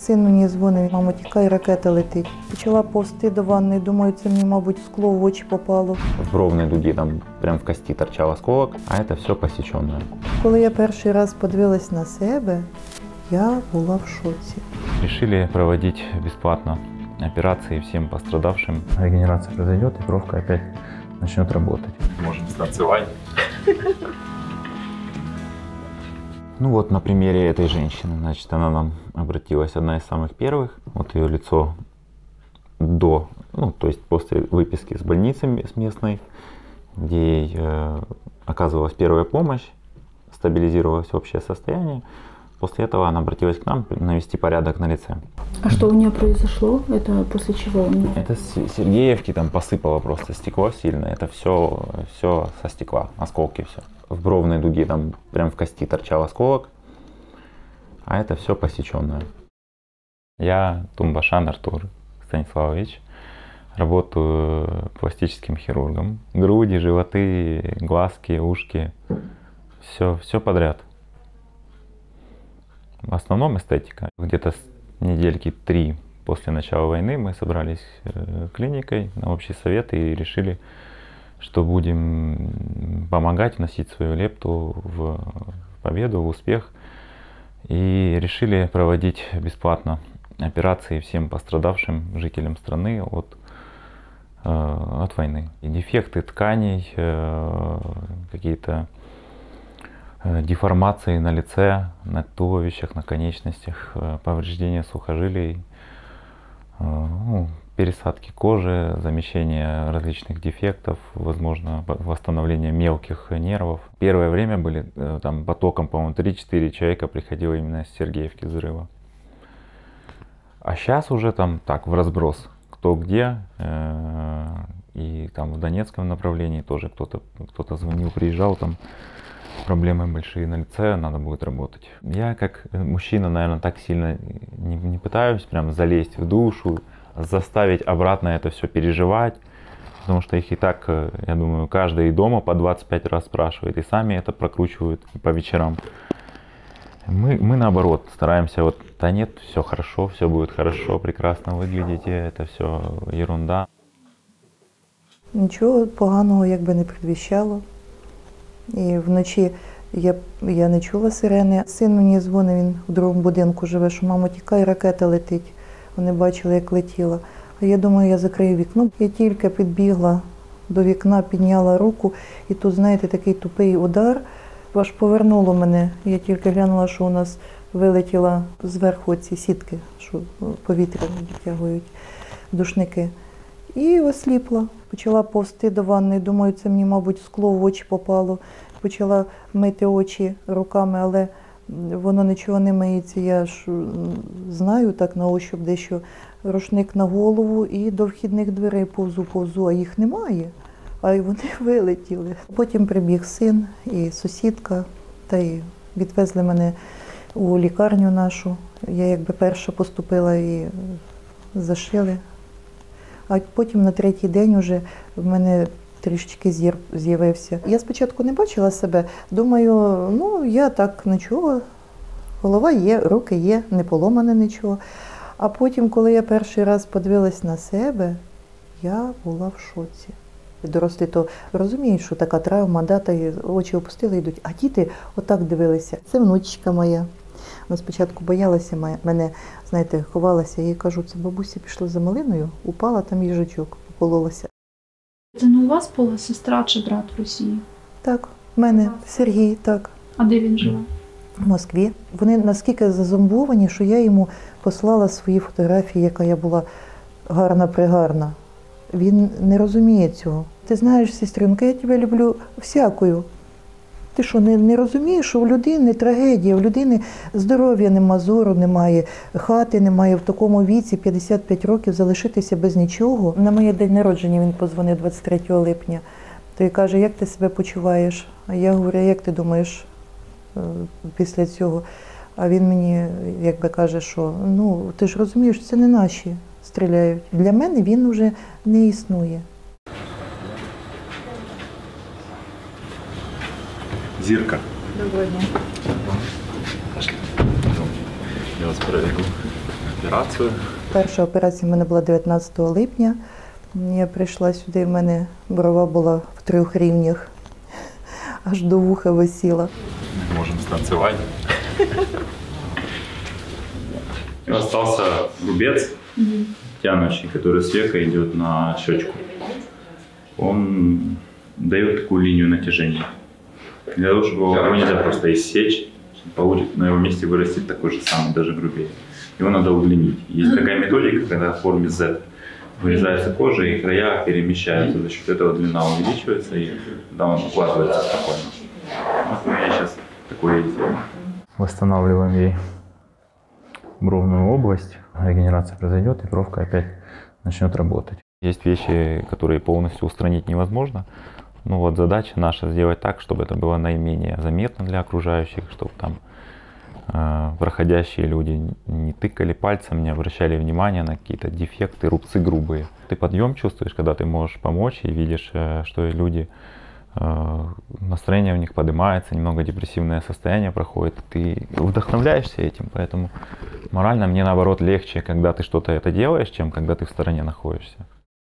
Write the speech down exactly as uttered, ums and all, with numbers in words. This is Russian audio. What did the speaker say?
Син мені дзвонив, мамо, тікай, ракета летить. Почала повзти до ванної, думаю, це мені, мабуть, скло в очі попало. В ровній дуді, там прямо в кості торчав осколок, а це все посічене. Коли я перший раз подивилась на себе, я була в шоці. Решили проводити безплатно операції всім пострадавшим. Регенерація пройде і кровка опять почне працювати. Можемо станцювати. Ну вот на примере этой женщины, значит, она нам обратилась, одна из самых первых. Вот ее лицо до, ну то есть после выписки с больницы с местной, где ей э, оказывалась первая помощь, стабилизировалось общее состояние. После этого она обратилась к нам навести порядок на лице. А что у нее произошло? Это после чего? Это с Сергеевки там посыпало просто стекло сильно. Это все, все со стекла, осколки все. В бровной дуге там прям в кости торчал осколок, а это все посеченное. Я Тумбашян Артур Станиславович, работаю пластическим хирургом. Груди, животы, глазки, ушки, все, все подряд. В основном эстетика. Где-то недельки три после начала войны мы собрались клиникой на общий совет и решили, что будем помогать, вносить свою лепту в победу, в успех. И решили проводить бесплатно операции всем пострадавшим жителям страны от, от войны. И дефекты тканей, какие-то деформации на лице, на туловищах, на конечностях, повреждения сухожилий, ну, пересадки кожи, замещение различных дефектов, возможно, восстановление мелких нервов. Первое время были там потоком, по-моему, три-четыре человека приходило именно с Сергеевки взрыва. А сейчас уже там так, в разброс, кто где. И там в Донецком направлении тоже кто-то кто-то звонил, приезжал, там проблемы большие на лице, надо будет работать. Я как мужчина, наверное, так сильно не, не пытаюсь прям залезть в душу, заставить обратно это все переживать, потому что их и так, я думаю, каждый дома по двадцать пять раз спрашивает, и сами это прокручивают по вечерам. Мы, мы наоборот стараемся, вот, да нет, все хорошо, все будет хорошо, прекрасно выглядите, это все ерунда. Ничего поганого как бы не предвещало. І вночі я, я не чула сирени. Син мені дзвонив, він в другому будинку живе, що «Мамо, тікай, ракета летить». Вони бачили, як летіла. А я думаю, я закрию вікно. Я тільки підбігла до вікна, підняла руку, і тут, знаєте, такий тупий удар. Аж повернуло мене. Я тільки глянула, що у нас вилетіла зверху ці сітки, що повітря відтягують, душники. І осліпла. Почала повзти до ванної, думаю, це мені, мабуть, скло в очі попало. Почала мити очі руками, але воно нічого не миється. Я ж знаю так на ощуп дещо. Рушник на голову і до вхідних дверей повзу-повзу, а їх немає, а й вони вилетіли. Потім прибіг син і сусідка, та й відвезли мене у лікарню нашу. Я якби перша поступила і зашили. А потім на третій день уже в мене трішечки зір з'явився. Я спочатку не бачила себе, думаю, ну я так нічого, голова є, руки є, не поломане нічого. А потім, коли я перший раз подивилась на себе, я була в шоці. Дорослі то розуміють, що така травма, да, та очі опустили, йдуть, а діти отак дивилися. Це внучка моя. Вона спочатку боялася мене, знаєте, ховалася, я їй кажу, це бабуся пішла за малиною, упала, там їжачок, покололася. Це не у вас була сестра чи брат в Росії? Так, в мене, Сергій, так. А де він живе? В Москві. Вони наскільки зазомбовані, що я йому послала свої фотографії, яка я була гарна-пригарна. Він не розуміє цього. Ти знаєш, сестринка, я тебе люблю всякою. Ти що, не, не розумієш, що в людини трагедія, в людини здоров'я нема, зору немає, хати немає, в такому віці п'ятдесят п'ять років залишитися без нічого. На моє день народження він подзвонив двадцять третього липня, то й каже, як ти себе почуваєш? А я говорю, як ти думаєш після цього? А він мені якби каже, що ну ти ж розумієш, це не наші стріляють. Для мене він вже не існує. Зірка. Доброго дня. Пошли. Я вас проведу. операцію? Перша операція в мене була дев'ятнадцятого липня. Я прийшла сюди, в мене брова була в трьох рівнях, аж до вуха висіла. Не можемо станцювати. Остался рубец тянущий, который с века идет на щечку. Он дает такую линию натяжения. Для того, чтобы его нельзя просто иссечь, получит, на его месте вырастет такой же самый, даже грубее. Его надо удлинить. Есть такая методика, когда в форме зет вырезается кожа и края перемещаются. За счет этого длина увеличивается и когда он укладывается спокойно. Вот у меня сейчас такое сделано. Восстанавливаем ей бровную область, регенерация произойдет и бровка опять начнет работать. Есть вещи, которые полностью устранить невозможно. Ну вот задача наша сделать так, чтобы это было наименее заметно для окружающих, чтобы там э, проходящие люди не тыкали пальцем, не обращали внимания на какие-то дефекты, рубцы грубые. Ты подъем чувствуешь, когда ты можешь помочь и видишь, э, что люди, э, настроение у них поднимается, немного депрессивное состояние проходит. Ты вдохновляешься этим, поэтому морально мне наоборот легче, когда ты что-то это делаешь, чем когда ты в стороне находишься.